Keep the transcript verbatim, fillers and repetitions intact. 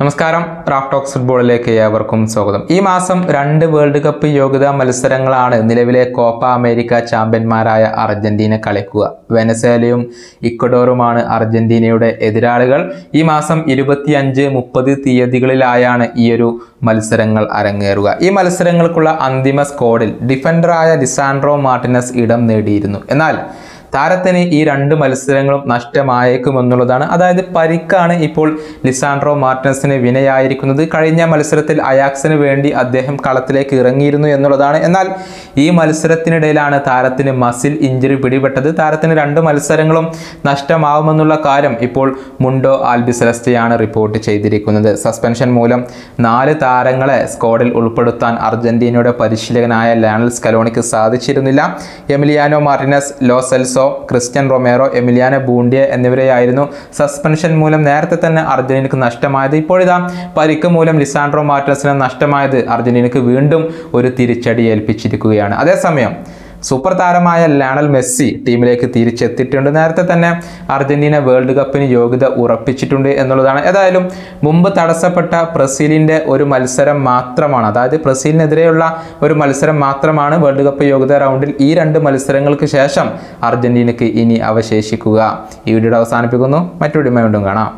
നമസ്കാരം, Raf talks ഫുട്ബോളിലേക്ക് ഏവർക്കും സ്വാഗതം. ഈ മാസം രണ്ട് വേൾഡ് കപ്പ് യോഗ്യതാ മത്സരങ്ങളാണ് നിലവിലെ കോപ്പ അമേരിക്ക ചാമ്പ്യന്മാരായ അർജന്റീന കളിക്കുക. വെനസ്വേലയും ഇക്വഡോറുമാണ് അർജന്റീനയുടെ എതിരാളികൾ. ഈ മാസം ഇരുപത്തി അഞ്ച് മുപ്പത് തീയതികളിലായാണ് ഈയൊരു മത്സരങ്ങൾ അരങ്ങേറുക. ഈ മത്സരങ്ങൾക്കുള്ള അന്തിമ സ്ക്വാഡിൽ ഡിഫൻഡറായ ലിസാൻഡ്രോ മാർട്ടിനസ് ഇടം നേടിയിരുന്നു. എന്നാൽ താരത്തിന് ഈ രണ്ട് മത്സരങ്ങളും നഷ്ടമായേക്കുമെന്നുള്ളതാണ്. അതായത് പരിക്കാണ് ഇപ്പോൾ ലിസാൻഡ്രോ മാർട്ടിനസിന് വിനയായിരിക്കുന്നത്. കഴിഞ്ഞ മത്സരത്തിൽ അയാക്സിന് വേണ്ടി അദ്ദേഹം കളത്തിലേക്ക് ഇറങ്ങിയിരുന്നു എന്നുള്ളതാണ്. എന്നാൽ ഈ മത്സരത്തിനിടയിലാണ് താരത്തിന് മസിൽ ഇഞ്ചുറി പിടിപെട്ടത്. താരത്തിന് രണ്ട് മത്സരങ്ങളും നഷ്ടമാവുമെന്നുള്ള കാര്യം ഇപ്പോൾ മുണ്ടോ ആൽബിസെലസ്റ്റയാണ് റിപ്പോർട്ട് ചെയ്തിരിക്കുന്നത്. സസ്പെൻഷൻ മൂലം നാല് താരങ്ങളെ സ്ക്വാഡിൽ ഉൾപ്പെടുത്താൻ അർജന്റീനയുടെ പരിശീലകനായ ലയണൽ സ്കലോണിക്ക് സാധിച്ചിരുന്നില്ല. Emiliano Martinez, Lo Celso, Cristian Romero, Emiliano Buendia എന്നിവരെയായിരുന്നു സസ്പെൻഷൻ മൂലം നേരത്തെ തന്നെ അർജന്റീനക്ക് നഷ്ടമായത്. ഇപ്പോഴിതാ പരിക്ക് മൂലം ലിസാൻഡ്രോ മാർട്ടിനസിന് നഷ്ടമായത് അർജന്റീനക്ക് വീണ്ടും ഒരു തിരിച്ചടി ഏൽപ്പിച്ചിരിക്കുകയാണ്. അതേസമയം സൂപ്പർ താരമായ ലയണൽ മെസ്സി ടീമിലേക്ക് തിരിച്ചെത്തിയിട്ടുണ്ട്. നേരത്തെ തന്നെ അർജന്റീന വേൾഡ് കപ്പിന് യോഗ്യത ഉറപ്പിച്ചിട്ടുണ്ട് എന്നുള്ളതാണ്. ഏതായാലും മുമ്പ് തടസ്സപ്പെട്ട ബ്രസീലിൻ്റെ ഒരു മത്സരം മാത്രമാണ്, അതായത് ബ്രസീലിനെതിരെയുള്ള ഒരു മത്സരം മാത്രമാണ് വേൾഡ് കപ്പ് യോഗ്യത റൗണ്ടിൽ ഈ രണ്ട് മത്സരങ്ങൾക്ക് ശേഷം അർജന്റീനയ്ക്ക് ഇനി അവശേഷിക്കുക. ഈ വീഡിയോ അവസാനിപ്പിക്കുന്നു. മറ്റൊരു വീഡിയോയുമായി വീണ്ടും കാണാം.